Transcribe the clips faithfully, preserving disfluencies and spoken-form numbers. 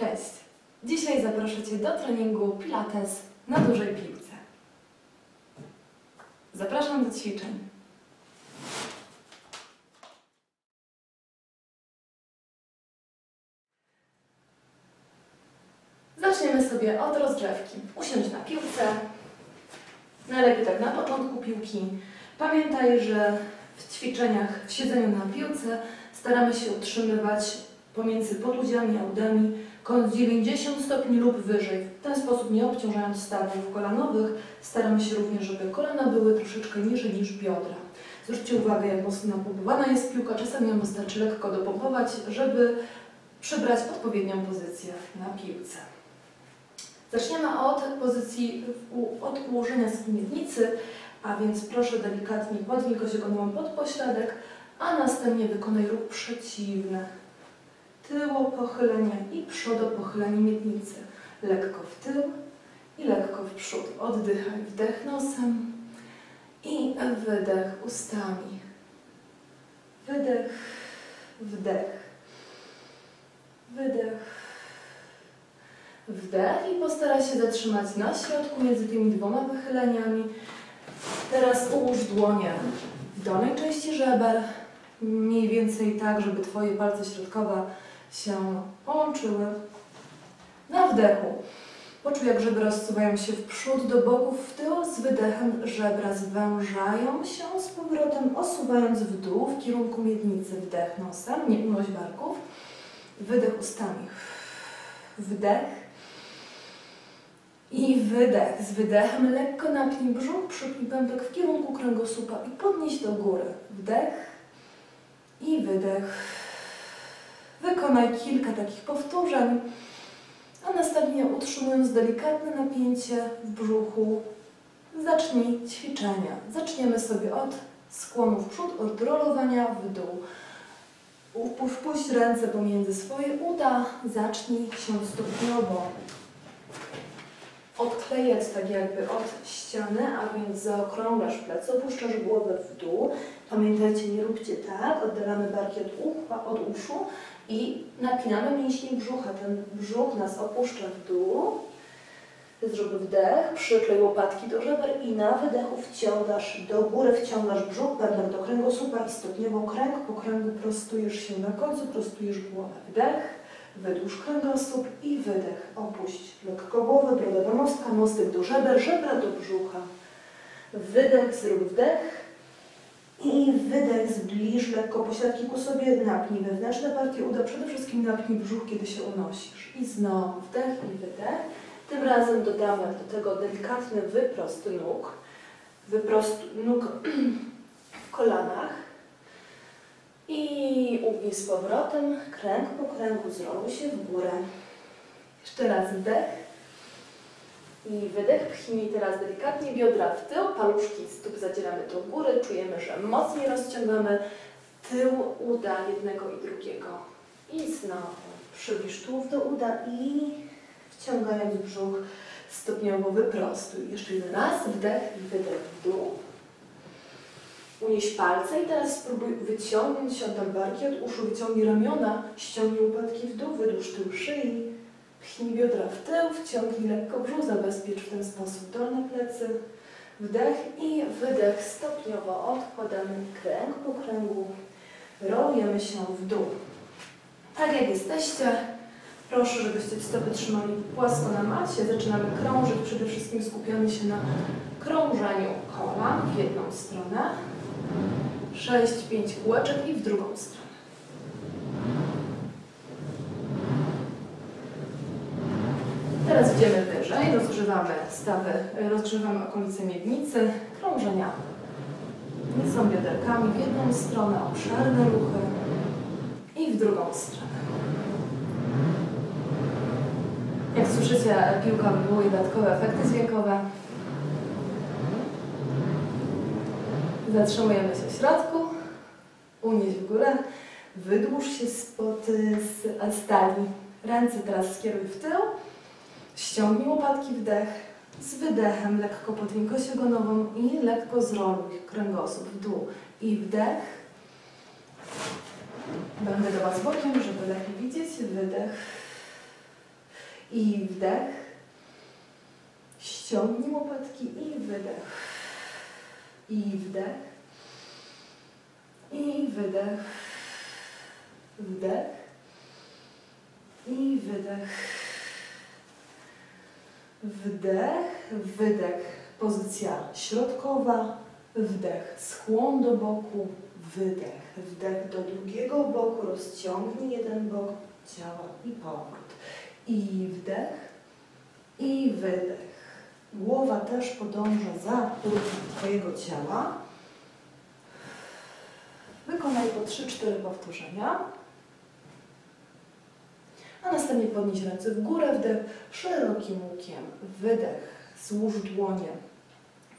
Cześć! Dzisiaj zaproszę Cię do treningu Pilates na dużej piłce. Zapraszam do ćwiczeń. Zaczniemy sobie od rozgrzewki. Usiądź na piłce, najlepiej tak na początku piłki. Pamiętaj, że w ćwiczeniach, w siedzeniu na piłce staramy się utrzymywać pomiędzy podudziami a udami kąt dziewięćdziesiąt stopni lub wyżej. W ten sposób, nie obciążając stawów kolanowych, staramy się również, żeby kolana były troszeczkę niżej niż biodra. Zwróćcie uwagę, jak mocno napompowana jest piłka. Czasem ją wystarczy lekko dopompować, żeby przybrać odpowiednią pozycję na piłce. Zaczniemy od pozycji, od ułożenia spódnicy, a więc proszę delikatnie podnieść kość pod pośladek, a następnie wykonaj ruch przeciwny. Tyło pochylenie i przodo pochylenie miednicy. Lekko w tył i lekko w przód. Oddychaj, wdech nosem i wydech ustami. Wydech, wdech, wydech. Wdech i postaraj się zatrzymać na środku między tymi dwoma wychyleniami. Teraz ułóż dłonie w dolnej części żeber, mniej więcej tak, żeby Twoje palce środkowe się połączyły. Na wdechu poczuj, jak żebra rozsuwają się w przód, do boków, w tył. Z wydechem żebra zwężają się, z powrotem osuwając w dół w kierunku miednicy. Wdech nosem, nie unoś barków. Wydech ustami. Wdech i wydech. Z wydechem lekko napnij brzuch, przypnij pępek w kierunku kręgosłupa i podnieś do góry. Wdech i wydech. Wykonaj kilka takich powtórzeń, a następnie, utrzymując delikatne napięcie w brzuchu, zacznij ćwiczenia. Zaczniemy sobie od skłonu w przód, od rolowania w dół. Wpuść ręce pomiędzy swoje uda, zacznij się stopniowo odklejać tak jakby od ściany, a więc zaokrąglasz plecy, opuszczasz głowę w dół. Pamiętajcie, nie róbcie tak, oddalamy barki od, ucha, od uszu i napinamy mięśnie brzucha. Ten brzuch nas opuszcza w dół. Zrób wdech, przyklej łopatki do żeber i na wydechu wciągasz do góry, wciągasz brzuch, pędzel do kręgosłupa i stopniowo kręg po kręgu prostujesz się, na końcu prostujesz głowę. Wdech, wydłuż kręgosłup i wydech. Opuść lekko głowę, brodę do mostka, mostek do żeber, żebra do brzucha. Wydech, zrób wdech i wydech, zbliż lekko pośladki ku sobie, napnij wewnętrzne partie uda, przede wszystkim napnij brzuch, kiedy się unosisz. I znowu wdech i wydech. Tym razem dodamy do tego delikatny wyprost nóg, wyprost nóg w kolanach i ugnij z powrotem, kręg po kręgu zroluj się w górę. Jeszcze raz wdech i wydech, pchnij teraz delikatnie biodra w tył, paluszki stóp zadzieramy do góry, czujemy, że mocniej rozciągamy tył uda jednego i drugiego. I znowu przybliż tułów do uda i wciągając brzuch stopniowo wyprostuj. Jeszcze jeden raz, wdech i wydech w dół. Unieś palce i teraz spróbuj wyciągnąć się od barki od uszu, wyciągnij ramiona, ściągnij łopatki w dół, wydłuż tył szyi, pchnij biodra w tył, wciągnij lekko brzuch, zabezpiecz w ten sposób dolne plecy. Wdech i wydech, stopniowo odkładamy kręg po kręgu, rolujemy się w dół. Tak jak jesteście, proszę, żebyście stopy trzymali płasko na macie. Zaczynamy krążyć. Przede wszystkim skupiamy się na krążeniu koła w jedną stronę. sześć, pięć kółeczek i w drugą stronę. Teraz idziemy wyżej. Rozgrzewamy stawy, rozgrzewamy okolice miednicy. Krążenia nie są bioderkami. W jedną stronę obszerne ruchy i w drugą stronę. Jak słyszycie, piłka wywołuje dodatkowe efekty dźwiękowe. Zatrzymujemy się w środku, unieś w górę, wydłuż się spod stali. Ręce teraz skieruj w tył, ściągnij łopatki, wdech, z wydechem lekko podwinij kość ogonową i lekko zroluj kręgosłup w dół. I wdech, będę do Was bokiem, żeby lepiej widzieć, wydech. I wdech. Ściągnij łopatki i wydech. I wdech. I wydech. Wdech. I wydech. Wdech. Wydech. Pozycja środkowa. Wdech. Skłon do boku. Wydech. Wdech do drugiego boku. Rozciągnij jeden bok ciała i powrót. I wdech. I wydech. Głowa też podąża za ruchem twojego ciała. Wykonaj po trzy cztery powtórzenia. A następnie podnieś ręce w górę. Wdech szerokim łukiem. Wydech. Złóż dłonie.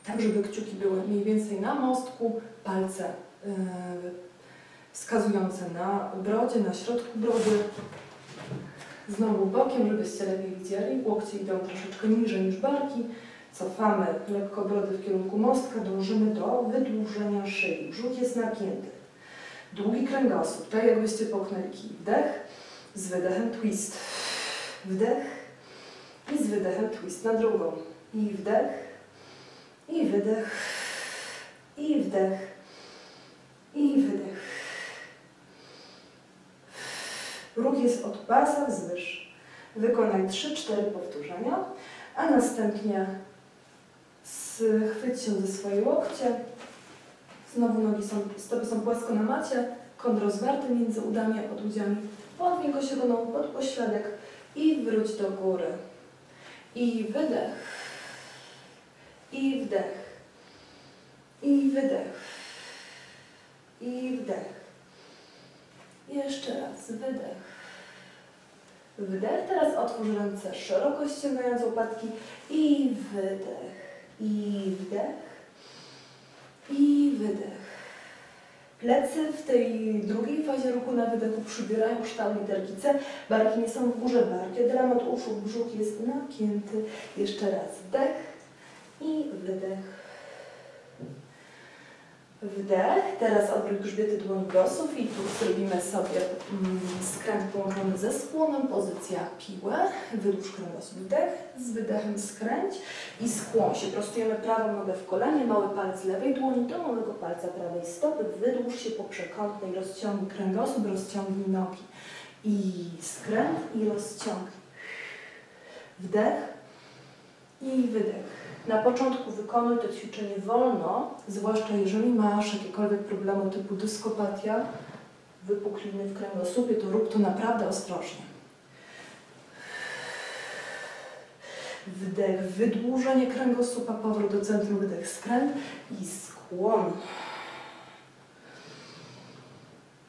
Tak, żeby kciuki były mniej więcej na mostku. Palce yy, wskazujące na brodzie, na środku brody. Znowu bokiem, żebyście lepiej widzieli. Łokcie idą troszeczkę niżej niż barki. Cofamy lekko brody w kierunku mostka. Dążymy do wydłużenia szyi. Brzuch jest napięty. Długi kręgosłup, tak jakbyście połknęli kij. Wdech, z wydechem twist. Wdech i z wydechem twist na drugą. I wdech, i wydech, i wdech, i wydech. Ruch jest od pasa wzwyż. Wykonaj trzy cztery powtórzenia, a następnie schwyć się ze swoje łokcie. Znowu nogi są, stopy są płasko na macie, kąt rozwarty między udami a podłudziami. Podwinę go się goną pod pośladek i wróć do góry. I wydech. I wdech. I wydech. I wdech. Jeszcze raz. Wydech. Wdech. Teraz otwórz ręce szeroko, ściągając łopatki. I wydech. I wdech. I wydech. Plecy w tej drugiej fazie ruchu na wydechu przybierają kształt literki C. Barki nie są w górze barki. Dramat uszu, brzuch jest napięty. Jeszcze raz. Wdech. I wydech. Wdech, teraz obróć grzbiety dłoni do sufitu, zrobimy sobie mm, skręt połączony ze skłonem, pozycja piłę, wydłuż kręgosłup, wdech, z wydechem skręć i skłon się, prostujemy prawą nogę w kolanie, mały palec lewej dłoni do małego palca prawej stopy, wydłuż się po przekątnej, rozciągnij kręgosłup, rozciągnij nogi i skręt i rozciągnij, wdech i wydech. Na początku wykonuj to ćwiczenie wolno, zwłaszcza jeżeli masz jakiekolwiek problemy typu dyskopatia, wypukliny w kręgosłupie, to rób to naprawdę ostrożnie. Wdech, wydłużenie kręgosłupa, powrót do centrum, wydech, skręt i skłon.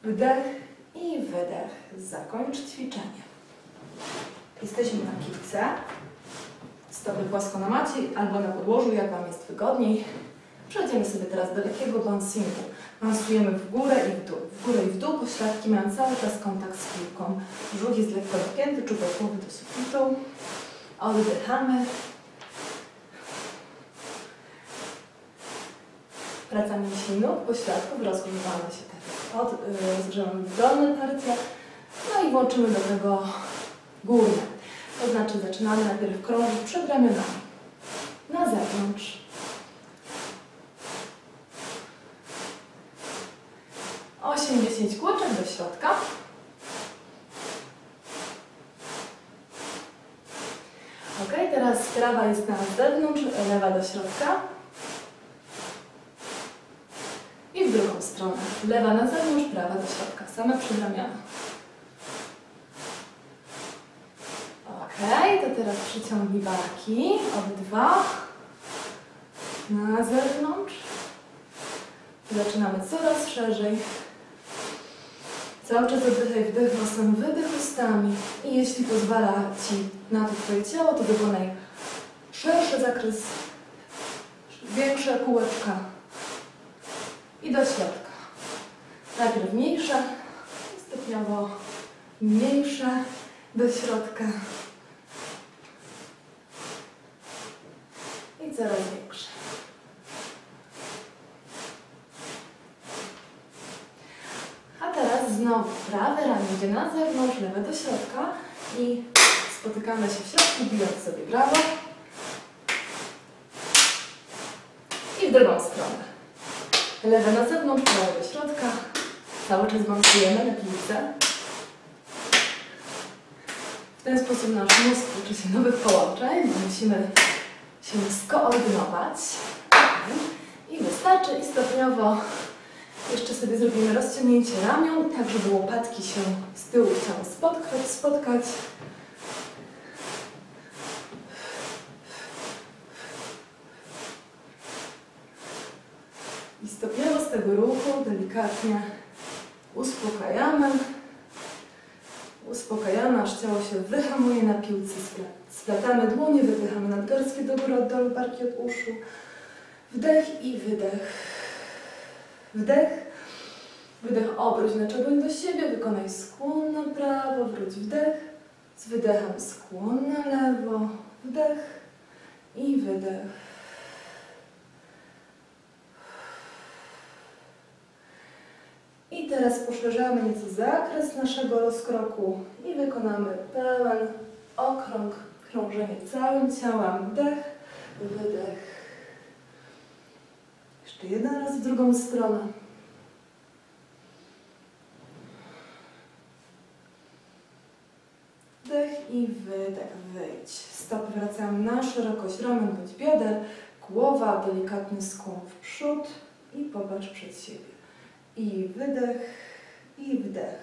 Wdech i wydech. Zakończ ćwiczenie. Jesteśmy na kitce. Stopy płasko na macie albo na podłożu, jak Wam jest wygodniej. Przejdziemy sobie teraz do lekkiego bansingu. Bansujemy w górę i w dół. W górę i w dół, pośladki mają cały czas kontakt z piłką. Brzuch jest lekko napięty, czubek głowy do sufitu. Oddychamy. Praca mięśni nóg, pośladków, rozgrzewamy się tak. Od, rozgrzewamy w dolne tarcie. No i włączymy do tego górne. To znaczy zaczynamy najpierw krążyć przed ramionami, na zewnątrz. osiem dziesięć kółeczek do środka. Ok, teraz prawa jest na zewnątrz, lewa do środka. I w drugą stronę. Lewa na zewnątrz, prawa do środka. Same przed ramionami. Okej, okay, to teraz przyciągnij barki, obydwa, na zewnątrz, zaczynamy coraz szerzej, cały czas oddychaj wdech nosem, wydech ustami i jeśli pozwala Ci na to Twoje ciało, to wykonaj szerszy zakres, większe kółeczka i do środka, najpierw mniejsze, stopniowo mniejsze, do środka. I coraz większe. A teraz znowu prawe ramię idzie na zewnątrz, lewe do środka i Spotykamy się w środku, bijąc sobie brawo. I w drugą stronę. Lewe na zewnątrz, prawe do środka. Cały czas balansujemy na piłce. W ten sposób nasz mózg uczy się nowych połączeń. Musimy się skoordynować. I wystarczy. I stopniowo jeszcze sobie zrobimy rozciągnięcie ramion, tak żeby łopatki się z tyłu chciały spotkać. spotkać. I stopniowo z tego ruchu delikatnie uspokajamy. Uspokajamy, aż ciało się wyhamuje na piłce. Splatamy dłonie, wypychamy nadgarstki do góry, od dołu, barki od uszu. Wdech i wydech. Wdech. Wydech, obróć na czoło do siebie. Wykonaj skłon na prawo, wróć wdech. Z wydechem skłon na lewo. Wdech i wydech. I teraz poszerzamy nieco zakres naszego rozkroku i wykonamy pełen okrąg, krążenie całym ciałem. Wdech, wydech. Jeszcze jeden raz w drugą stronę. Wdech i wydech. Wyjdź. Stopy wracają na szerokość ramion bądź bioder. Głowa, delikatny skłon w przód i popatrz przed siebie. I wydech, i wdech,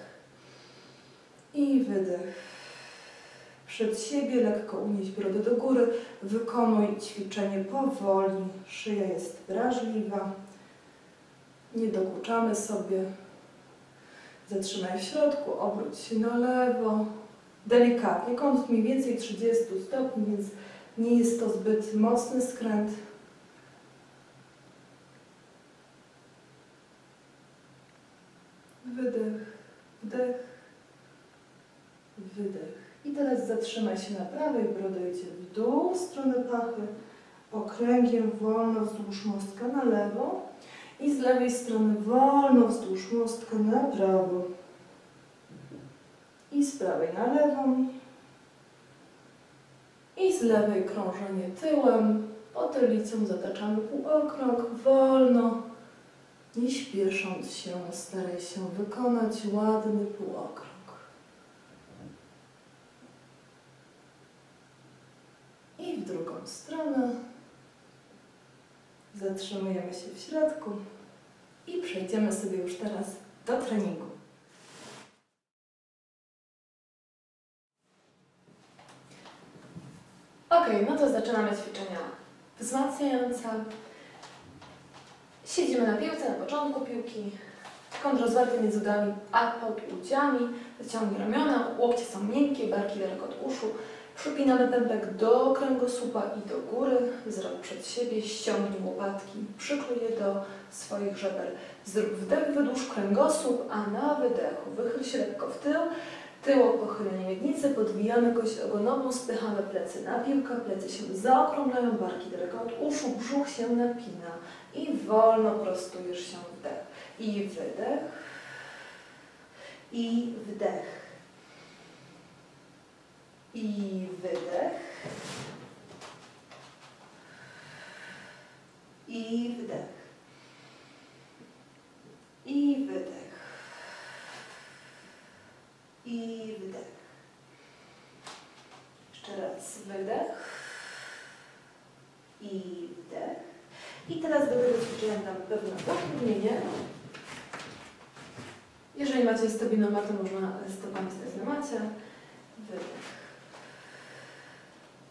i wydech. Przed siebie lekko unieś brodę do góry. Wykonuj ćwiczenie powoli. Szyja jest wrażliwa. Nie dokuczamy sobie. Zatrzymaj w środku, obróć się na lewo. Delikatnie, kąt mniej więcej trzydzieści stopni, więc nie jest to zbyt mocny skręt. Wydech, wdech, wydech. I teraz zatrzymaj się na prawej brodzie, idzie w dół, w stronę pachy, okręgiem wolno wzdłuż mostka na lewo i z lewej strony wolno wzdłuż mostka na prawo i z prawej na lewą i z lewej krążenie tyłem, potylicą zataczamy półokrąg, wolno. Nie śpiesząc się, staraj się wykonać ładny półokrąg. I w drugą stronę. Zatrzymujemy się w środku i przejdziemy sobie już teraz do treningu. Ok, no to zaczynamy ćwiczenia wzmacniające. Siedzimy na piłce, na początku piłki, kąt rozwarty między udami a pod udziami, zaciągnij ramiona, łokcie są miękkie, barki daleko od uszu, przypinamy pępek do kręgosłupa i do góry, wzrok przed siebie, ściągnij łopatki, przykryj je do swoich żeber, zrób wdech, wydłuż kręgosłup, a na wydechu wychyl się lekko w tył, tyło pochylenie miednicy, podwijamy kość ogonową, spychamy plecy na piłkę, plecy się zaokrąglają, barki daleko od uszu, brzuch się napina i wolno prostujesz się wdech i wydech i wdech i wydech i wdech i wydech. I wdech. Jeszcze raz wydech. I wdech. I teraz do tego ćwiczenia nam pewne pochylnienie. Jeżeli macie stabilną matę, można stopami stać na macie. Wydech.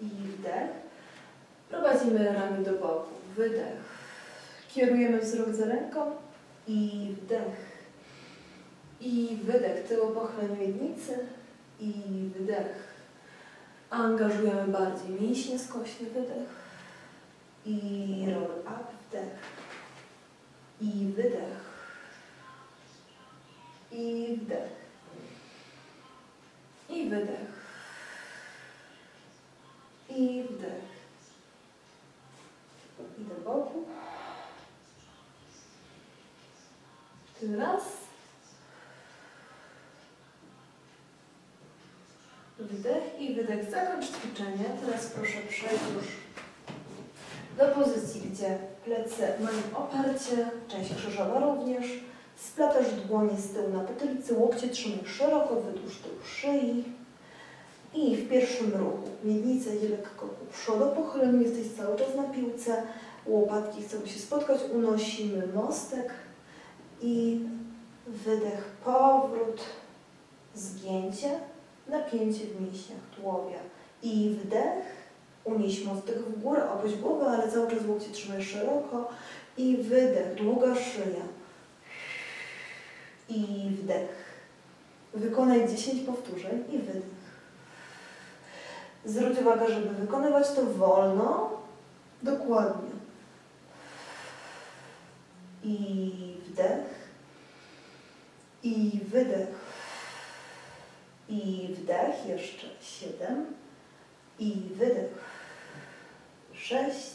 I wdech. Prowadzimy ramię do boku. Wydech. Kierujemy wzrok za ręką. I wdech. I wydech, tyło pochylenie miednicy i wdech. Angażujemy bardziej mięśnie skośne, wydech. I roll up, wdech. I wydech. I wdech. I wydech. I wdech. I do boku. Raz. Wdech i wydech. Zakończ ćwiczenie. Teraz proszę przejść już do pozycji, gdzie plecy mają oparcie, część krzyżowa również. Splatasz dłonie z tyłu na potylicy, łokcie trzymaj szeroko, wydłuż tył szyi. I w pierwszym ruchu miednicę je lekko u przodu, pochylony jesteś cały czas na piłce. Łopatki chcą się spotkać, unosimy mostek i wydech, powrót, zgięcie, napięcie w mięśniach tułowia. I wdech, unieś mostek w górę, opuść głowę, ale cały czas łokcie trzymaj szeroko. I wydech, długa szyja. I wdech. Wykonaj dziesięć powtórzeń i wydech. Zwróć uwagę, żeby wykonywać to wolno, dokładnie. I wdech. I wydech. I wdech. Jeszcze siedem. I wydech. Sześć.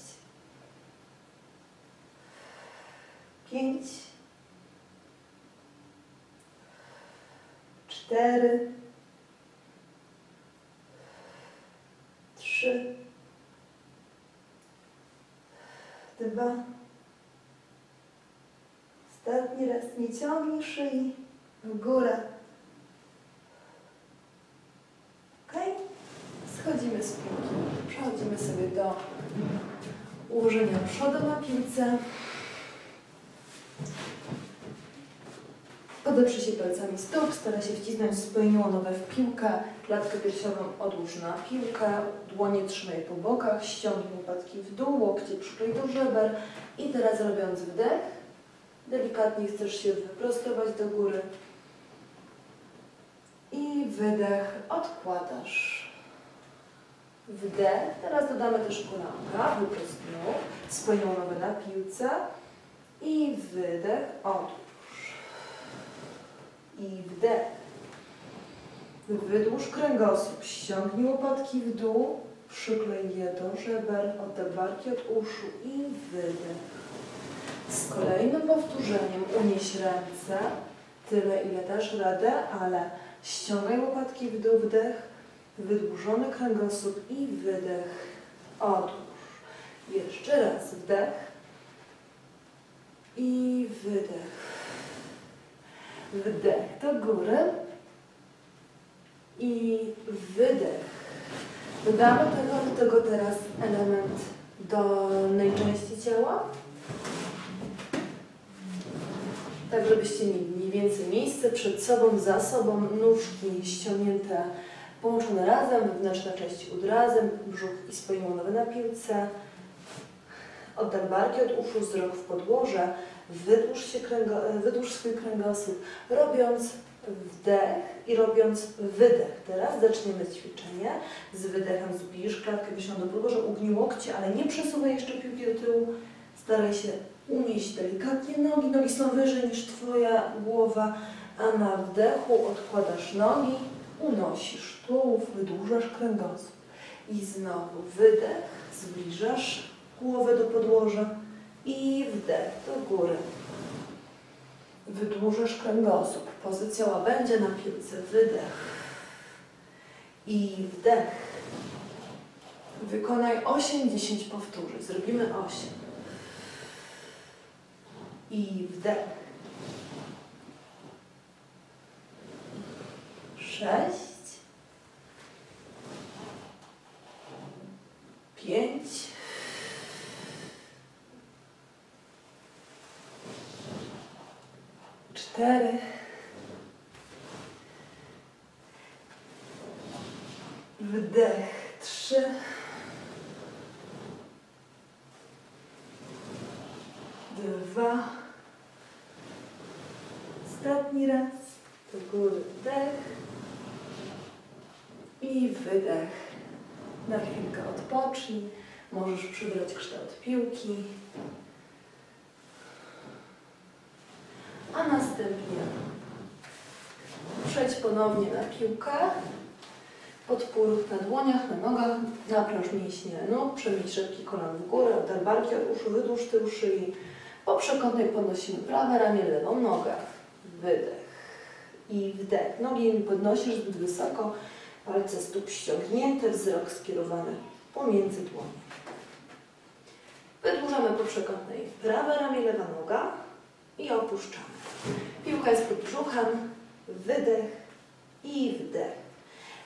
Pięć. Cztery. Trzy. Dwa. Ostatni raz. Nie ciągnij szyi w górę. Ok? Schodzimy z piłki. Przechodzimy sobie do ułożenia przodu na piłce. Podeprzyj się palcami stóp, stara się wcisnąć spójną nogę w piłkę, klatkę piersiową odłóż na piłkę, dłonie trzymaj po bokach, ściągnij łopatki w dół, łokcie przykryj do żeber i teraz robiąc wdech, delikatnie chcesz się wyprostować do góry i wydech, odkładasz. Wdech, teraz dodamy też kolanka, wyprost nóg, spójną nogę na piłce i wydech, odkładasz. I wdech. Wydłuż kręgosłup. Ściągnij łopatki w dół. Przyklej je do żeber. Oddaj barki od uszu. I wydech. Z kolejnym powtórzeniem unieś ręce. Tyle, ile dasz radę, ale ściągaj łopatki w dół. Wdech. Wydłużony kręgosłup. I wydech. Odłóż. Jeszcze raz. Wdech. I wydech. Wdech do góry i wydech. Dodamy do tego teraz element dolnej części ciała. Tak, żebyście mieli mniej więcej miejsce przed sobą, za sobą, nóżki ściągnięte, połączone razem, wewnętrzna część ud razem, brzuch i spójną nogę na piłce. Oddal barki od uszu, wzrok w podłoże. Wydłuż, się kręgo, wydłuż swój kręgosłup, robiąc wdech i robiąc wydech. Teraz zaczniemy ćwiczenie. Z wydechem zbliż klatkę piersiową do podłoża, ugnij łokcie, ale nie przesuwaj jeszcze piłki do tyłu. Staraj się unieść delikatnie nogi. Nogi są wyżej niż Twoja głowa, a na wdechu odkładasz nogi, unosisz tułów, wydłużasz kręgosłup. I znowu wydech, zbliżasz głowę do podłoża. I wdech do góry. Wydłużysz kręgosłup. Pozycja łabędzia na piłce. Wydech. I wdech. Wykonaj osiem do dziesięciu powtórzeń. Zrobimy osiem. I wdech. sześć. pięć. Cztery. Wdech. Trzy. Dwa. Ostatni raz. Do góry wdech. I wydech. Na chwilkę odpocznij. Możesz przybrać kształt piłki. A następnie przejdź ponownie na piłkę, podpór na dłoniach, na nogach, napręż mięśnie nóg, przemień szybki kolan w górę, oddal barki od uszu, wydłuż tył szyi, po przekątnej podnosimy prawe ramię, lewą nogę, wydech i wdech, nogi nie podnosisz zbyt wysoko, palce stóp ściągnięte, wzrok skierowany pomiędzy dłonie. Wydłużamy po przekątnej prawe ramię, lewa noga i opuszczamy. Piłka jest pod brzuchem, wydech i wdech.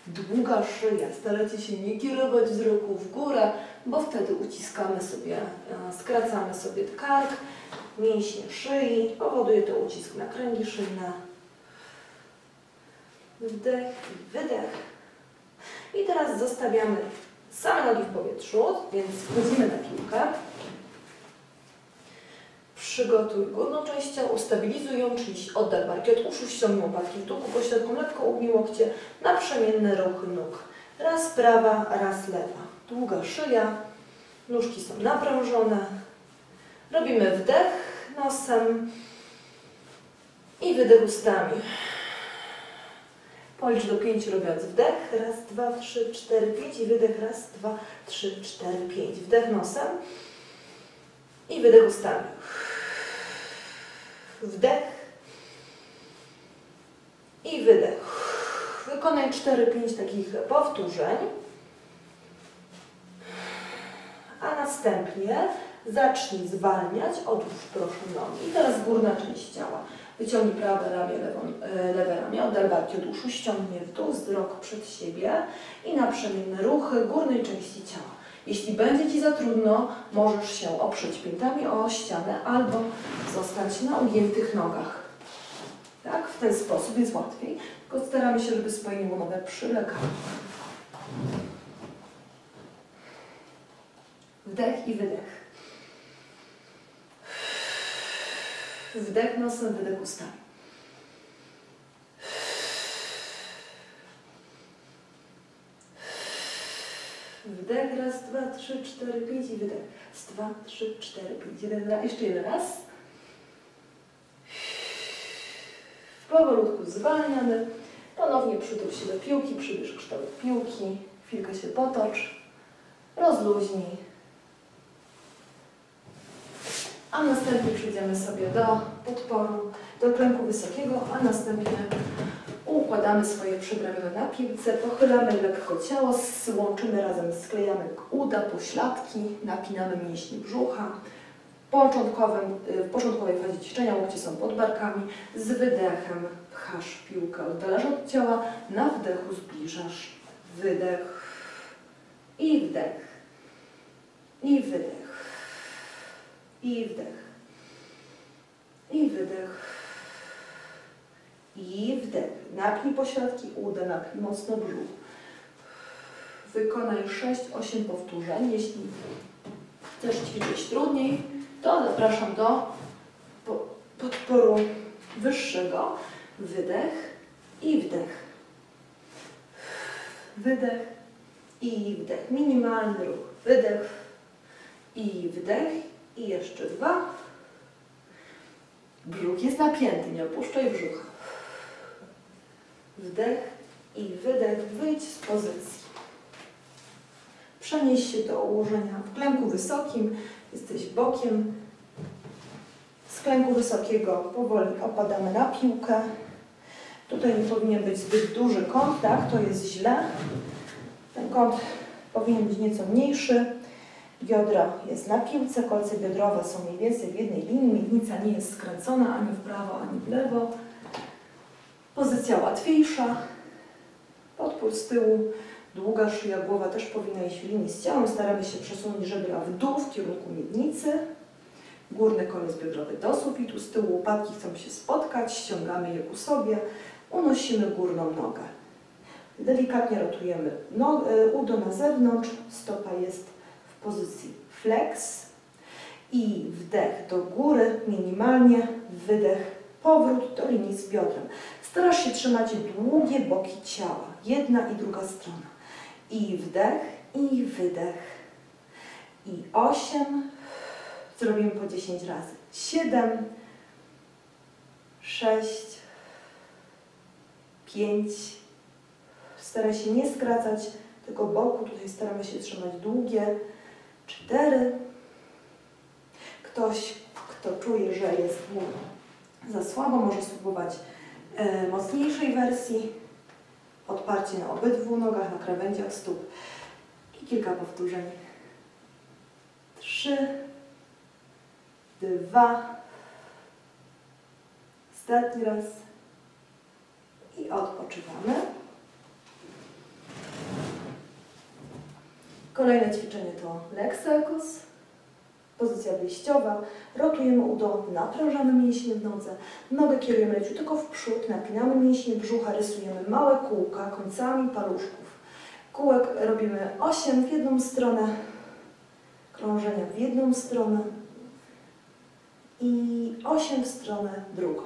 Długa szyja, starajcie się nie kierować wzroku w górę, bo wtedy uciskamy sobie, skracamy sobie kark, mięśnie szyi, powoduje to ucisk na kręgi szyjne. Wdech i wydech. I teraz zostawiamy same nogi w powietrzu, więc wchodzimy na piłkę. Przygotuj górną część ciała, ustabilizuj ją, czyli oddal barki od uszu, ściągnij łopatki w dół ku pośladku, lekko ugnij łokcie na przemienne ruchy nóg. Raz prawa, raz lewa. Długa szyja, nóżki są naprężone. Robimy wdech nosem i wydech ustami. Policz do pięciu, robiąc wdech. Raz, dwa, trzy, cztery, pięć i wydech. Raz, dwa, trzy, cztery, pięć. Wdech nosem i wydech ustami. Wdech i wydech. Wykonaj cztery, pięć takich powtórzeń. A następnie zacznij zwalniać. Odłóż proszę nogi. I teraz górna część ciała. Wyciągnij prawe ramię, lewą, lewe ramię, oddal barki od uszu, ściągnij w dół, wzrok przed siebie i naprzemienne ruchy górnej części ciała. Jeśli będzie Ci za trudno, możesz się oprzeć piętami o ścianę albo zostać na ugiętych nogach. Tak? W ten sposób jest łatwiej, tylko staramy się, żeby spojenie głowy przylegało. Wdech i wydech. Wdech nosem, wydech ustami. Wdech, raz, dwa, trzy, cztery, pięć i wydech. Raz, dwa, trzy, cztery, pięć. Jeden raz, jeszcze jeden raz. Powolutku zwalniamy. Ponownie przytul się do piłki, przybierz kształt piłki. Chwilkę się potocz. Rozluźnij. A następnie przejdziemy sobie do podporu, do klęku wysokiego, a następnie układamy swoje przedramiona na piłce, pochylamy lekko ciało, łączymy razem, sklejamy uda, pośladki, napinamy mięśnie brzucha. W, w początkowej fazie ćwiczenia łokcie są pod barkami, z wydechem pchasz piłkę, oddalasz od ciała, na wdechu zbliżasz, wydech i wdech i wydech. I wdech. I wydech. I wdech. Napnij pośladki uda, napnij mocno brzuch. Wykonaj sześć, osiem powtórzeń. Jeśli chcesz ćwiczyć trudniej, to zapraszam do podporu wyższego. Wydech i wdech. Wydech i wdech. Minimalny ruch. Wydech i wdech. I jeszcze dwa. Brzuch jest napięty, nie opuszczaj brzucha. Wdech i wydech, wyjdź z pozycji. Przenieś się do ułożenia w klęku wysokim. Jesteś bokiem. Z klęku wysokiego powoli opadamy na piłkę. Tutaj nie powinien być zbyt duży kąt, tak? To jest źle. Ten kąt powinien być nieco mniejszy. Biodra jest na piłce, kolce biodrowe są mniej więcej w jednej linii, miednica nie jest skręcona ani w prawo, ani w lewo. Pozycja łatwiejsza, podpór z tyłu, długa szyja, głowa też powinna iść w linii z ciałem. Staramy się przesunąć żebra w dół w kierunku miednicy. Górny koniec biodrowy do sufitu, z tyłu łopatki chcą się spotkać, ściągamy je ku sobie, unosimy górną nogę. Delikatnie rotujemy udo na zewnątrz, stopa jest w pozycji flex i wdech do góry, minimalnie, wydech, powrót do linii z biodrem. Starasz się trzymać długie boki ciała, jedna i druga strona. I wdech, i wydech. I osiem, zrobimy po dziesięć razy. siedem, sześć, pięć. Staraj się nie skracać tego boku, tutaj staramy się trzymać długie. Cztery. Ktoś, kto czuje, że jest mu za słabo, może spróbować e, mocniejszej wersji. Odparcie na obydwu nogach, na krawędziach stóp. I kilka powtórzeń. Trzy, dwa, ostatni raz i odpoczywamy. Kolejne ćwiczenie to leg circus, pozycja wyjściowa, rotujemy udo, naprężamy mięśnie w nodze, nogę kierujemy leciutko w przód, napinamy mięśnie brzucha, rysujemy małe kółka końcami paluszków. Kółek robimy osiem w jedną stronę, krążenia w jedną stronę i osiem w stronę drugą.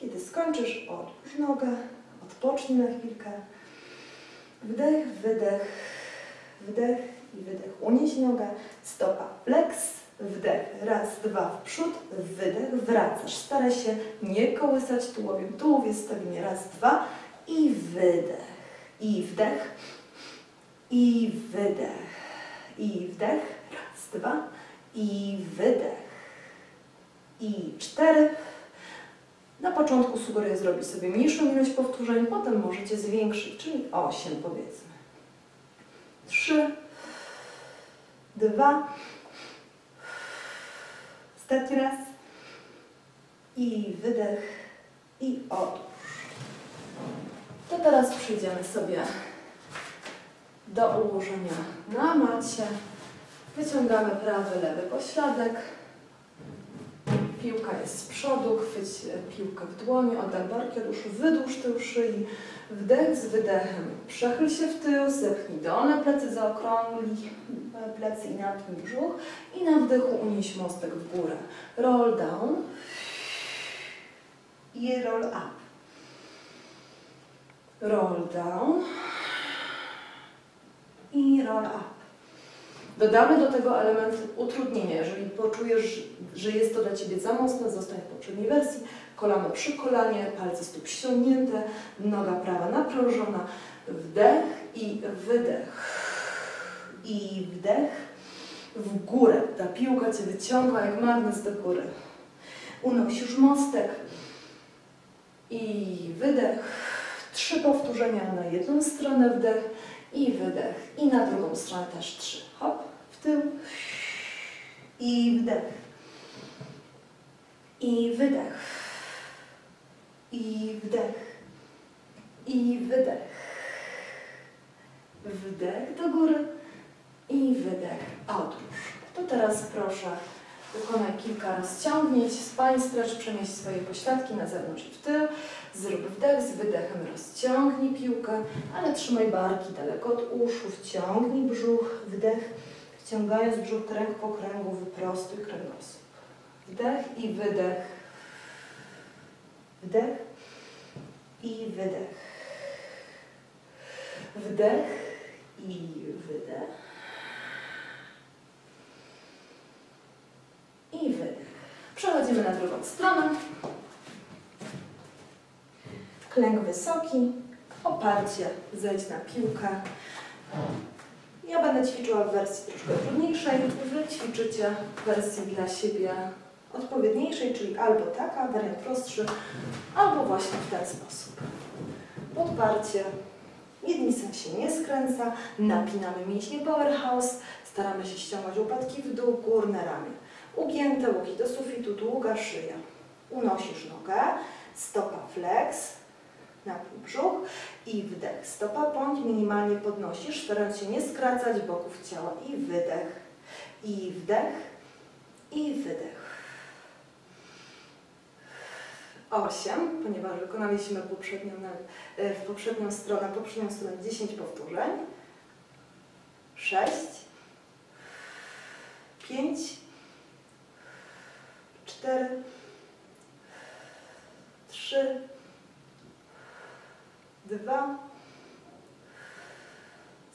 Kiedy skończysz, odłóż nogę, odpocznij na chwilkę. Wdech, wydech, wdech i wydech. Unieś nogę, stopa flex, wdech, raz, dwa, w przód, wydech, wracasz. Staraj się nie kołysać tułowiem. Tułów jest stabilnie, raz, dwa i wydech, i wdech, i wydech, i wdech, raz, dwa i wydech, i cztery. Na początku sugeruję zrobić sobie mniejszą ilość powtórzeń, potem możecie zwiększyć, czyli osiem powiedzmy. trzy, dwa, ostatni raz i wydech i odłóż. To teraz przyjdziemy sobie do ułożenia na macie. Wyciągamy prawy, lewy pośladek. Piłka jest z przodu, chwyć piłkę w dłoni, oddaj barki od uszu, wydłuż tył szyi, wdech z wydechem, przechyl się w tył, zepchnij dolne plecy, zaokrąglij plecy i napnij brzuch i na wdechu unieś mostek w górę. Roll down i roll up. Roll down i roll up. Dodamy do tego element utrudnienia. Jeżeli poczujesz, że jest to dla Ciebie za mocne, zostań w poprzedniej wersji. Kolano przy kolanie, palce stóp ściągnięte, noga prawa naprężona. Wdech i wydech. I wdech w górę. Ta piłka Cię wyciąga jak magnes do góry. Unosisz mostek. I wydech. Trzy powtórzenia na jedną stronę wdech i wydech. I na drugą stronę też trzy. Hop, w tył i wdech, i wydech, i wdech, i wydech, wdech do góry i wydech, odłóż. To teraz proszę, wykonaj kilka rozciągnięć, spań, stretch, przenieś swoje pośladki na zewnątrz i w tył, zrób wdech, z wydechem rozciągnij piłkę, ale trzymaj barki daleko od uszu, wciągnij brzuch, wdech, wciągając brzuch kręg po kręgu, wyprostuj kręgosłup. Wdech i wydech, wdech i wydech, wdech i wydech. I wydech. Przechodzimy na drugą stronę. Klęk wysoki, oparcie, zejdź na piłkę. Ja będę ćwiczyła w wersji troszkę trudniejszej. Wy ćwiczycie w wersji dla siebie odpowiedniejszej, czyli albo taka, wariant prostszy, albo właśnie w ten sposób. Podparcie. Miednica się nie skręca, napinamy mięśnie powerhouse, staramy się ściągać upadki w dół, górne ramię. Ugięte łoki do sufitu, długa szyja. Unosisz nogę, stopa flex, napnij brzuch i wdech. Stopa pąd, minimalnie podnosisz, starając się nie skracać boków ciała i wydech, i wdech, i wydech. osiem, ponieważ wykonaliśmy poprzednią, w poprzednią stronę, poprzednią stronę dziesięć powtórzeń. sześć, pięć, cztery, trzy, dwa,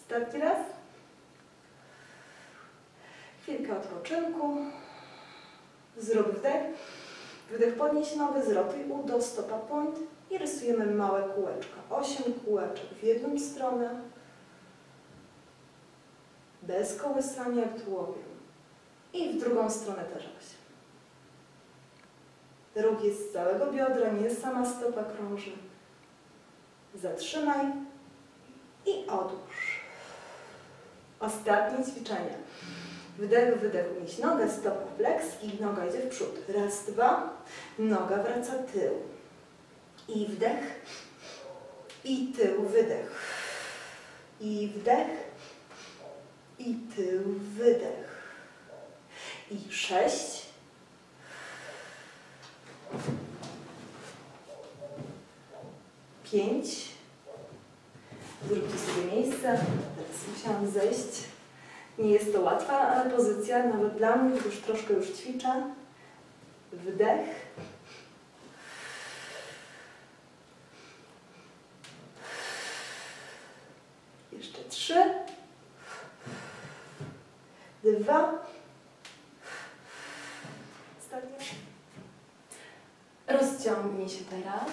ostatni raz, chwilkę odpoczynku, zrób wdech, wydech podnieś nogę, zrotuj udo, stopa point i rysujemy małe kółeczka, osiem kółeczek w jedną stronę, bez kołysania w tułowiem i w drugą stronę też osiem. Ruch jest z całego biodra, nie jest sama stopa krąży. Zatrzymaj i odłóż. Ostatnie ćwiczenie. Wdech, wydech, unieś nogę, stopa w pleks i noga idzie w przód. Raz, dwa, noga wraca tył. I wdech, i tył, wydech. I wdech, i tył, wydech. I sześć. Pięć. Zróbcie sobie miejsce. Teraz musiałam zejść. Nie jest to łatwa, ale pozycja nawet dla mnie, już troszkę już ćwiczę. Wdech. Jeszcze trzy. Dwa. Ostatnie. Rozciągnij się teraz.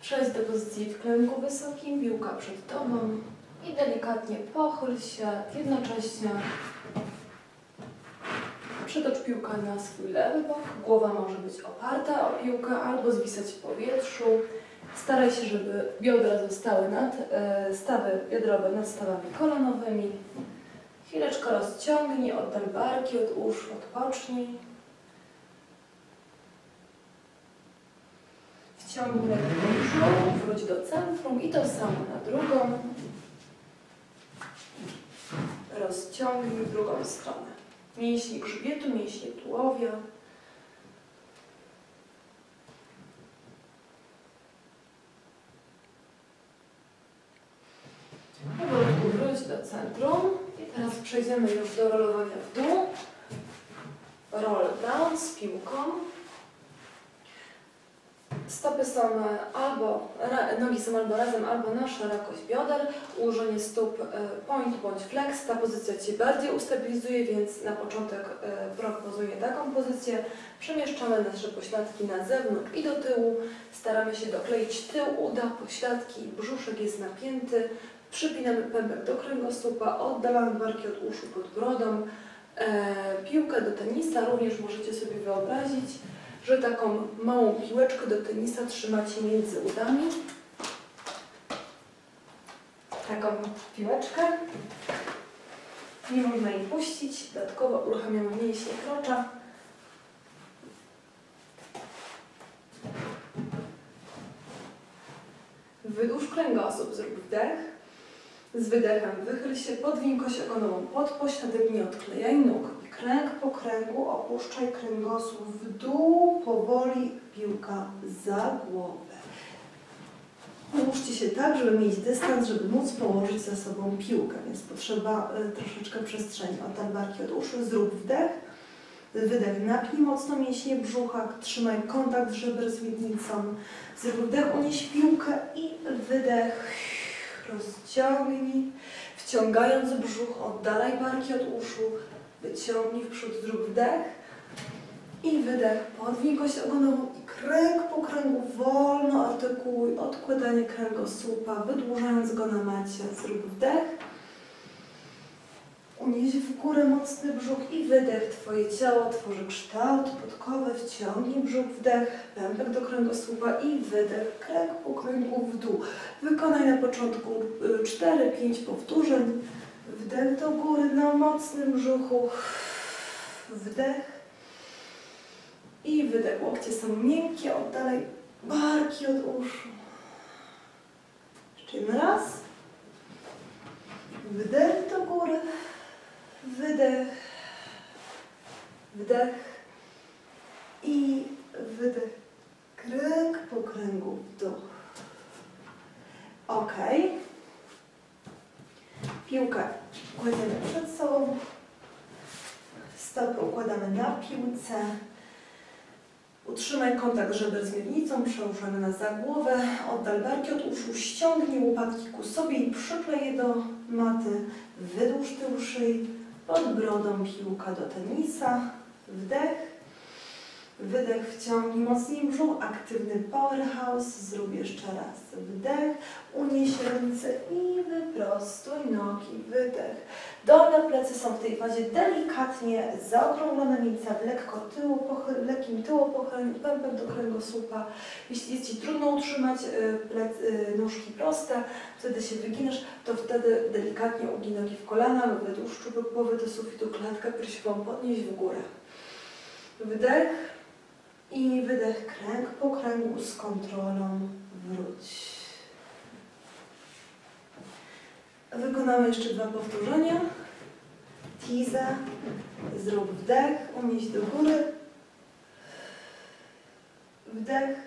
Przejdź do pozycji w klęku wysokim, piłka przed tobą. I delikatnie pochyl się, jednocześnie przytocz piłkę na swój lewy bok. Głowa może być oparta o piłkę albo zwisać w powietrzu. Staraj się, żeby biodra zostały nad e, stawy biodrowe nad stawami kolanowymi. Chwileczkę rozciągnij, oddal barki od uszu, odpocznij. Wciągnij lewy brzuch, wróć do centrum i to samo na drugą. Rozciągnij w drugą stronę. Mięśnie grzbietu, mięśnie tułowia. Powolutku wróć do centrum. I teraz przejdziemy już do rolowania w dół. Roll down z piłką. Stopy są albo, nogi są albo razem, albo na szerokość bioder, ułożenie stóp point bądź flex. Ta pozycja Cię bardziej ustabilizuje, więc na początek proponuję taką pozycję. Przemieszczamy nasze pośladki na zewnątrz i do tyłu. Staramy się dokleić tył, uda, pośladki, brzuszek jest napięty. Przypinamy pępek do kręgosłupa, oddalamy barki od uszu pod brodą. Piłkę do tenisa również możecie sobie wyobrazić, że taką małą piłeczkę do tenisa trzymacie między udami. Taką piłeczkę. Nie można jej puścić. Dodatkowo uruchamiamy mięśnie krocza. Wydłuż kręgosłup, zrób wdech. Z wydechem wychyl się, podwiń kość ogonową pod pośladek, nie odklejaj nóg. Kręg po kręgu opuszczaj kręgosłup w dół, powoli piłka za głowę. Połóżcie się tak, żeby mieć dystans, żeby móc położyć za sobą piłkę, więc potrzeba troszeczkę przestrzeni. Oddal barki od uszu, zrób wdech, wydech, napnij mocno mięśnie brzucha, trzymaj kontakt żeber z miednicą, zrób wdech, unieś piłkę i wydech, rozciągnij, wciągając brzuch, oddalaj barki od uszu. Wyciągnij w przód, zrób wdech i wydech, podwin kość ogonową i kręg po kręgu wolno artykułuj odkładanie kręgosłupa, wydłużając go na macie, zrób wdech, unieś w górę mocny brzuch i wydech, twoje ciało tworzy kształt podkowy, wciągnij brzuch, wdech, pępek do kręgosłupa i wydech, kręg po kręgu w dół, wykonaj na początku cztery pięć powtórzeń. Wdech do góry na mocnym brzuchu, wdech i wydech. Łokcie są miękkie, oddalaj barki od uszu. Jeszcze jeden raz. Wdech do góry, wydech, wdech i wydech. Kręg po kręgu w dół. Ok. Piłkę kładziemy przed sobą, stopy układamy na piłce, utrzymaj kontakt żeber z miednicą, przełożone na za głowę, oddal barki od uszu, ściągnij łopatki ku sobie i przyklej je do maty, wydłuż tył szyi, pod brodą piłka do tenisa, wdech Wydech, wciągnij mocniej brzuch, aktywny powerhouse, zrób jeszcze raz. Wdech, unieś ręce i wyprostuj nogi, wydech. Dolne plecy są w tej fazie delikatnie zaokrąglone, miejsca w lekko tyłu, pochyl, lekkim tyłopochyleniu, pępem do kręgosłupa. Jeśli jest Ci trudno utrzymać plec, nóżki proste, wtedy się wyginasz, to wtedy delikatnie ugnij nogi w kolana lub wydłuż czubek głowy do sufitu, klatkę piersiową podnieś w górę. Wdech. I wydech, kręg po kręgu, z kontrolą wróć. Wykonamy jeszcze dwa powtórzenia. Tiza. Zrób wdech, unieś do góry. Wdech.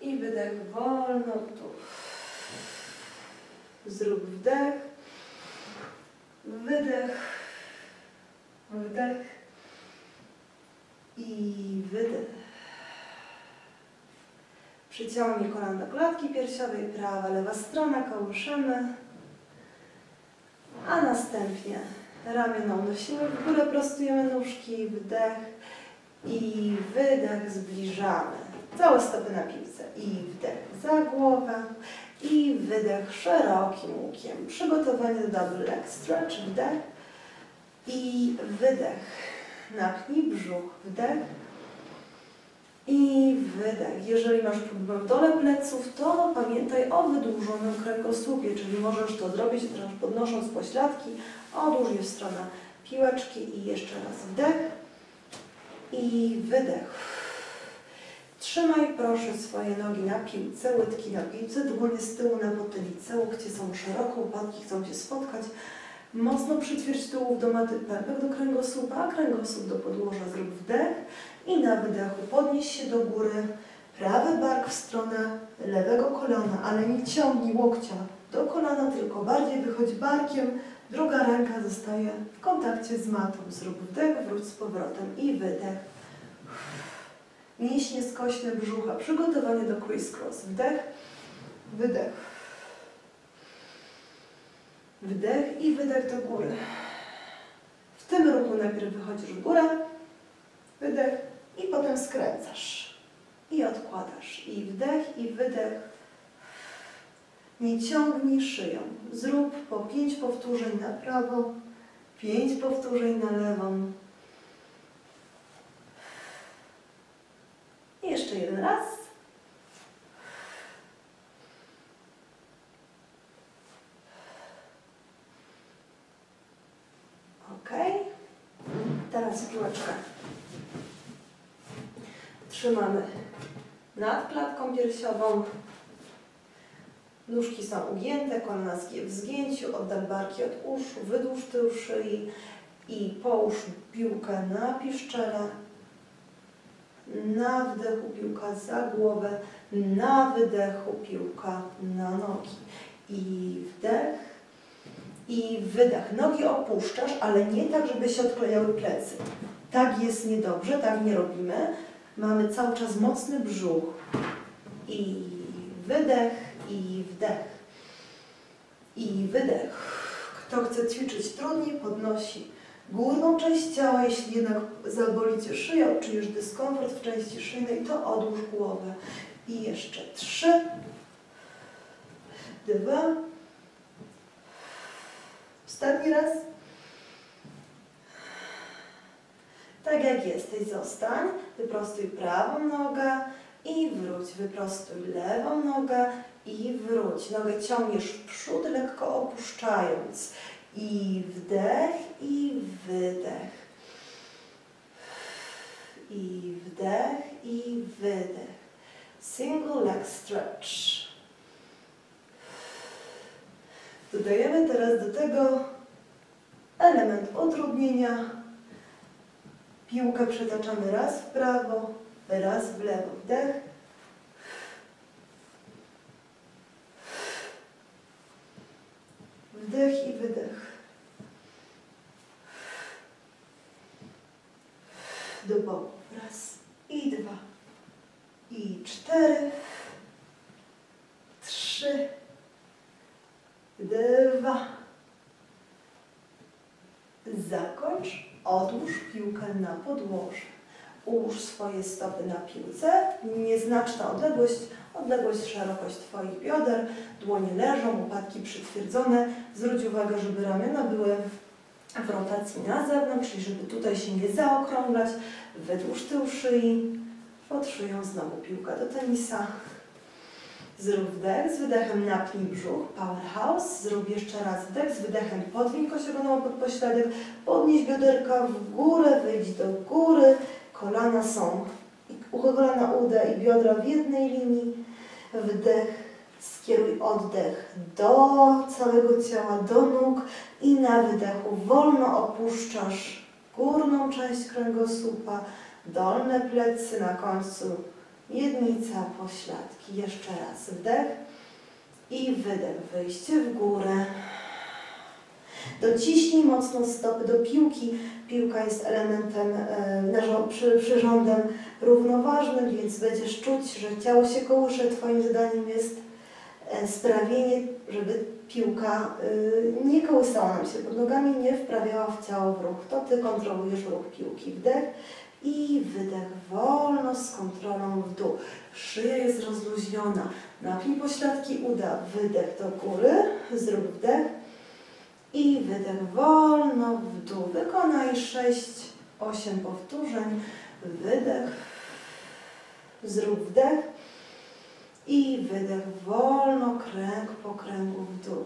I wydech, wolno tu. Zrób wdech. Wydech. Wdech. I wydech. Przyciągnij kolana do klatki piersiowej, prawa, lewa strona, kołyszymy. A następnie ramiona unosimy w górę, prostujemy nóżki, wdech i wydech, zbliżamy. Całe stopy na piłce i wdech za głowę i wydech szerokim łukiem. Przygotowanie do double leg stretch, wdech i wydech. Napchnij brzuch, wdech i wydech. Jeżeli masz problem w dole pleców, to pamiętaj o wydłużonym kręgosłupie, czyli możesz to zrobić, podnosząc pośladki, odłóż je w stronę piłeczki i jeszcze raz wdech i wydech. Trzymaj proszę swoje nogi na piłce, łydki na piłce, dłonie z tyłu na potylicę, łokcie są szeroko, łopatki chcą się spotkać. Mocno przytwierdź tułów do maty, pępek do kręgosłupa, a kręgosłup do podłoża. Zrób wdech i na wydechu podnieś się do góry. Prawy bark w stronę lewego kolana, ale nie ciągnij łokcia do kolana, tylko bardziej wychodź barkiem. Druga ręka zostaje w kontakcie z matą. Zrób wdech, wróć z powrotem i wydech. Mięśnie skośne brzucha, przygotowanie do criss-cross. Wdech, wydech. Wdech i wydech do góry. W tym ruchu najpierw wychodzisz w górę, wydech i potem skręcasz i odkładasz. I wdech i wydech. Nie ciągnij szyją. Zrób po pięć powtórzeń na prawą, pięć powtórzeń na lewą. I jeszcze jeden raz. Teraz piłeczkę trzymamy nad klatką piersiową, nóżki są ugięte, kolana w zgięciu, oddal barki od uszu, wydłuż tył szyi i połóż piłkę na piszczele, na wdechu piłka za głowę, na wydechu piłka na nogi i wdech. I wydech. Nogi opuszczasz, ale nie tak, żeby się odklejały plecy. Tak jest niedobrze, tak nie robimy. Mamy cały czas mocny brzuch. I wydech, i wdech. I wydech. Kto chce ćwiczyć trudniej, podnosi górną część ciała. Jeśli jednak zaboli Cię szyja, czujesz dyskomfort w części szyjnej, to odłóż głowę. I jeszcze trzy, dwa, ostatni raz. Tak jak jesteś, zostań. Wyprostuj prawą nogę i wróć. Wyprostuj lewą nogę i wróć. Nogę ciągniesz w przód, lekko opuszczając. I wdech, i wydech. I wdech, i wydech. Single leg stretch. Dodajemy teraz do tego element utrudnienia. Piłkę przetaczamy raz w prawo, raz w lewo. Wdech. Wdech i wydech. Do boku. Raz i dwa. I cztery. Trzy. Dwa. Zakończ, odłóż piłkę na podłoże. ułóż swoje stopy na piłce, nieznaczna odległość, odległość, szerokość Twoich bioder, dłonie leżą, łopatki przytwierdzone. Zwróć uwagę, żeby ramiona były w rotacji na zewnątrz, czyli żeby tutaj się nie zaokrąglać. Wydłuż tył szyi, pod szyją znowu piłka do tenisa. Zrób wdech, z wydechem napnij brzuch, powerhouse. Zrób jeszcze raz wdech, z wydechem podwiń kościogoną pod pośladek, podnieś bioderka w górę, wyjdź do góry. Kolana są, kolana, uda i biodra w jednej linii. Wdech, skieruj oddech do całego ciała, do nóg i na wydechu wolno opuszczasz górną część kręgosłupa, dolne plecy, na końcu jednica, pośladki. Jeszcze raz wdech i wydech, wyjście w górę. Dociśnij mocno stopy do piłki. Piłka jest elementem, yy, przyrządem równoważnym, więc będziesz czuć, że ciało się kołysze. Twoim zadaniem jest sprawienie, żeby piłka yy, nie kołysała nam się pod nogami, nie wprawiała w ciało w ruch. To Ty kontrolujesz ruch piłki. Wdech i wydech wolno, z kontrolą w dół. Szyja jest rozluźniona. Napnij pośladki, uda, wydech do góry, zrób wdech. I wydech wolno w dół. Wykonaj sześć, osiem powtórzeń. Wydech. Zrób wdech. I wydech wolno, kręg po kręgu w dół.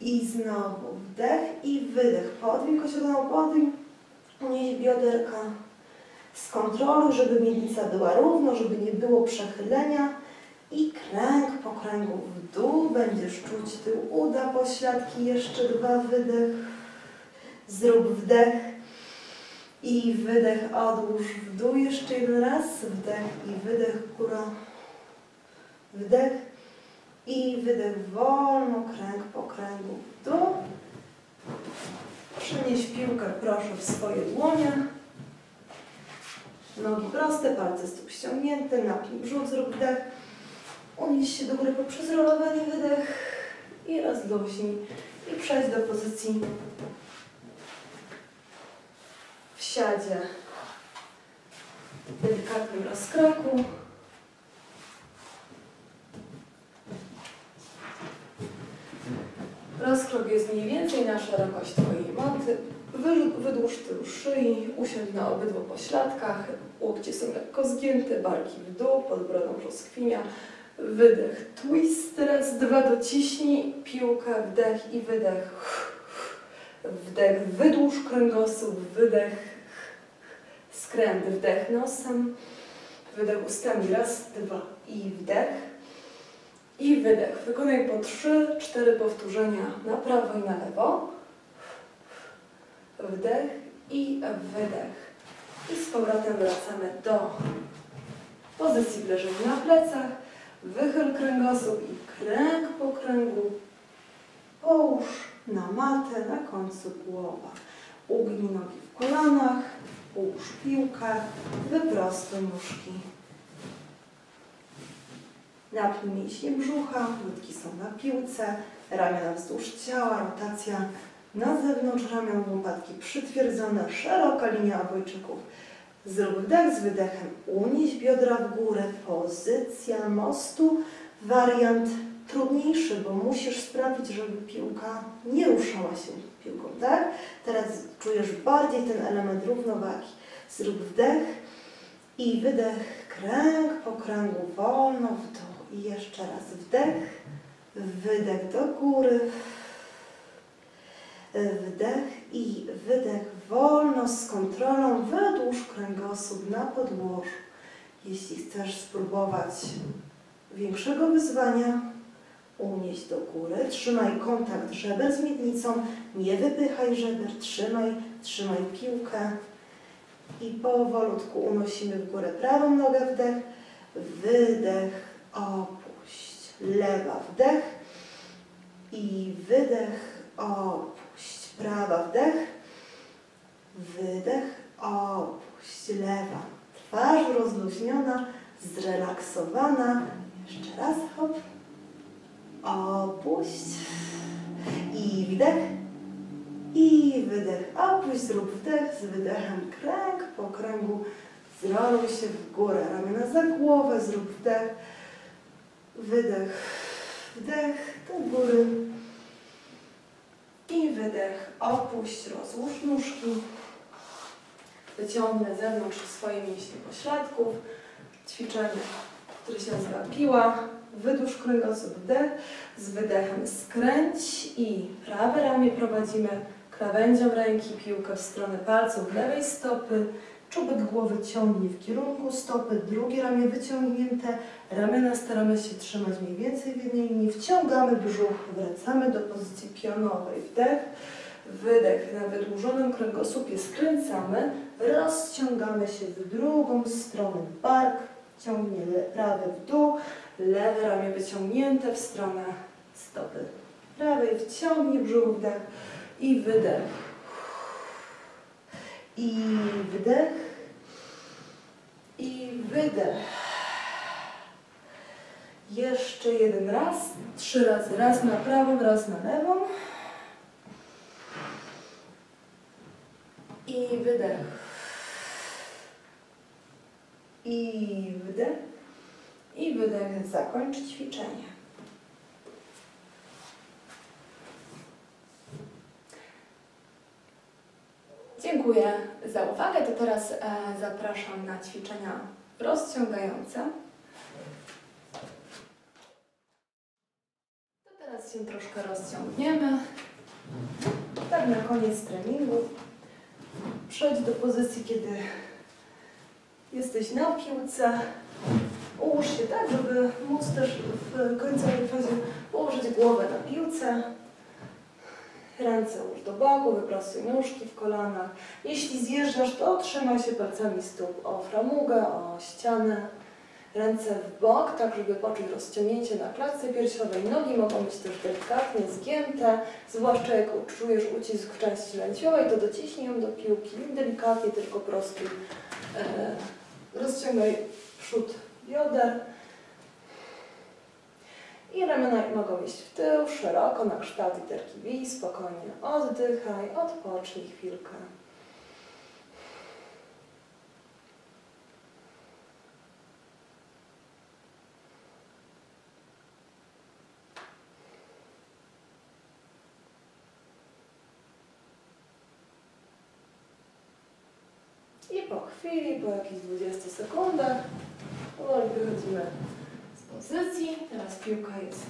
I znowu wdech i wydech. Podwin kościogoną, podwin. Unieś bioderka. Skontroluj, żeby miednica była równo, żeby nie było przechylenia. I kręg po kręgu w dół. Będziesz czuć tył uda, pośladki. Jeszcze dwa, wydech. Zrób wdech i wydech. Odłóż w dół. Jeszcze jeden raz. Wdech i wydech. Góra. Wdech i wydech. Wolno. Kręg po kręgu w dół. Przenieś piłkę, proszę, w swoje dłonie. Nogi proste, palce stóp ściągnięte. Napnij brzuch, zrób wdech. Unieś się do góry poprzez rolowanie, wydech i rozluźnij. I przejdź do pozycji w siadzie, w delikatnym rozkroku. Rozkrok jest mniej więcej na szerokość Twojej maty. Wydłuż tył szyi, usiądź na obydwu pośladkach, łokcie są lekko zgięte, barki w dół, pod brodą brzoskwinia. Wydech, twist, raz, dwa, dociśnij piłkę, wdech i wydech, wdech, wydłuż kręgosłup, wydech, skręt, wdech nosem, wydech ustami, raz, dwa i wdech i wydech. Wykonaj po trzy, cztery powtórzenia na prawo i na lewo, wdech i wydech. I z powrotem wracamy do pozycji w leżeniu na plecach. Wychyl kręgosłup i kręg po kręgu połóż na matę, na końcu głowa. Ugnij nogi w kolanach, połóż piłkę, wyprostuj nóżki. Napnij mięśnie brzucha, łydki są na piłce, ramiona wzdłuż ciała, rotacja na zewnątrz ramion, łopatki przytwierdzone, szeroka linia obojczyków. Zrób wdech, z wydechem unieś biodra w górę, pozycja mostu, wariant trudniejszy, bo musisz sprawić, żeby piłka nie ruszała się piłką, tak? Teraz czujesz bardziej ten element równowagi. Zrób wdech i wydech, kręg po kręgu, wolno w dół i jeszcze raz wdech, wydech do góry. Wdech i wydech wolno, z kontrolą, wydłuż kręgosłup na podłożu. Jeśli chcesz spróbować większego wyzwania, unieś do góry, trzymaj kontakt żeber z miednicą, nie wypychaj żeber, trzymaj, trzymaj piłkę i powolutku unosimy w górę prawą nogę, wdech, wydech, opuść, lewa, wdech i wydech, opuść. Prawa, wdech, wydech, opuść, lewa, twarz rozluźniona, zrelaksowana, jeszcze raz, hop, opuść i wdech, i wydech, opuść, zrób wdech, z wydechem kręg po kręgu Zranuj się w górę, ramiona za głowę, zrób wdech, wydech, wdech do góry i wydech. Opuść, rozłóż nóżki, wyciągnę zewnątrz swoje mięśnie pośladków, ćwiczenie, które się nazywa piła. Wydłuż kręgosłup, wdech, z wydechem skręć i prawe ramię prowadzimy krawędzią ręki, piłkę w stronę palców lewej stopy, czubek głowy ciągnie w kierunku stopy, drugie ramię wyciągnięte, ramiona staramy się trzymać mniej więcej w jednej linii, wciągamy brzuch, wracamy do pozycji pionowej, wdech, wydech, na wydłużonym kręgosłupie skręcamy, rozciągamy się w drugą stronę, bark ciągnie prawy w dół, lewe ramię wyciągnięte w stronę stopy prawej, wciągnij brzuch, wdech i wydech. I wdech. I wydech. Jeszcze jeden raz. Trzy razy. Raz na prawą, raz na lewą. I wydech. I wdech. I wydech. Zakończ ćwiczenie. Dziękuję za uwagę. To teraz e, zapraszam na ćwiczenia rozciągające. To teraz się troszkę rozciągniemy. Tak na koniec treningu. Przejdź do pozycji, kiedy jesteś na piłce. Ułóż się tak, żeby móc też w końcowej fazie ułożyć głowę na piłce. Ręce ułóż do boku, wyprostuj nóżki w kolanach. Jeśli zjeżdżasz, to trzymaj się palcami stóp o framugę, o ścianę. Ręce w bok, tak żeby poczuć rozciągnięcie na klatce piersiowej. Nogi mogą być też delikatnie zgięte, zwłaszcza jak czujesz ucisk w części lędźwiowej, to dociśnij ją do piłki. Delikatnie, tylko prostuj. Rozciągaj przód bioder. I ramiona mogą iść w tył, szeroko, na kształt literki V. Spokojnie oddychaj, odpocznij chwilkę. I po chwili, po jakichś dwudziestu sekundach, powoli wychodzimy pozycji. Teraz piłka jest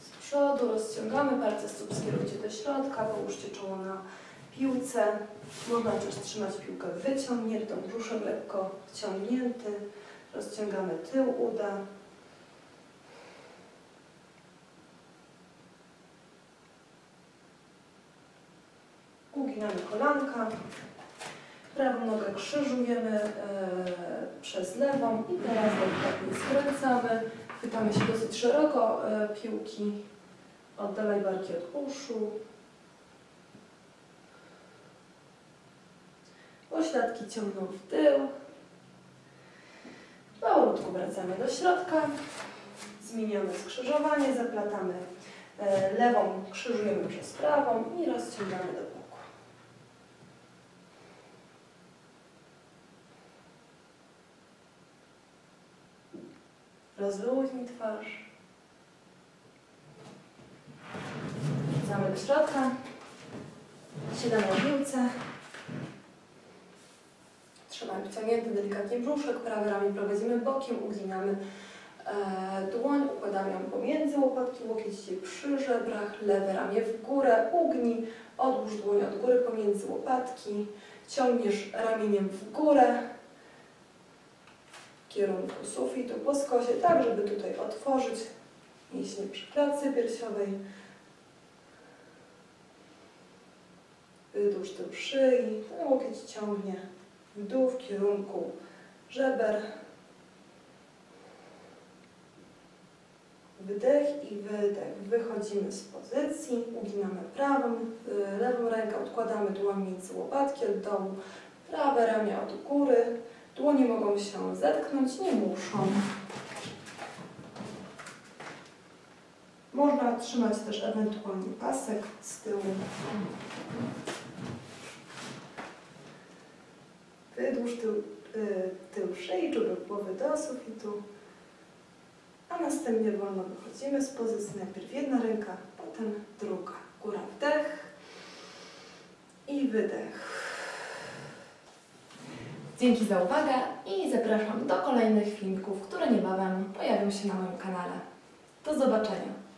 z przodu, rozciągamy, palce stóp skierujcie do środka, połóżcie czoło na piłce. Można też trzymać piłkę wyciągniętą, brzuszek lekko wciągnięty. Rozciągamy tył uda. Uginamy kolanka. Prawą nogę krzyżujemy yy, przez lewą i teraz delikatnie skręcamy. Chwytamy się dosyć szeroko yy, piłki. Oddalaj barki od uszu. Pośladki ciągną w tył. Powolutku wracamy do środka. Zmieniamy skrzyżowanie. Zaplatamy yy, lewą, krzyżujemy przez prawą i rozciągamy do boku. Rozluźnij twarz. Wracamy do środka. Siadamy na piłce. Trzymamy wyciągnięty delikatnie brzuszek. Prawe ramię prowadzimy bokiem. Uginamy e, dłoń. Układamy ją pomiędzy łopatki, łokieć przy żebrach. Lewe ramię w górę. Ugnij. Odłóż dłoń od góry pomiędzy łopatki. Ciągniesz ramieniem w górę. W kierunku sufitu, po skosie, tak żeby tutaj otworzyć mięśnie przy klatce piersiowej. Wydłuż tył szyi, ten łokieć ciągnie w dół w kierunku żeber. Wdech i wydech. Wychodzimy z pozycji, uginamy prawą, lewą rękę, odkładamy dłoń między łopatki od dołu, prawe ramię od góry. Dłonie mogą się zetknąć, nie muszą. Można trzymać też ewentualnie pasek z tyłu. wzdłuż tył, tył szyi, czubek głowy do sufitu, a następnie wolno wychodzimy z pozycji, najpierw jedna ręka, potem druga. Góra, wdech i wydech. Dzięki za uwagę i zapraszam do kolejnych filmików, które niebawem pojawią się na moim kanale. Do zobaczenia!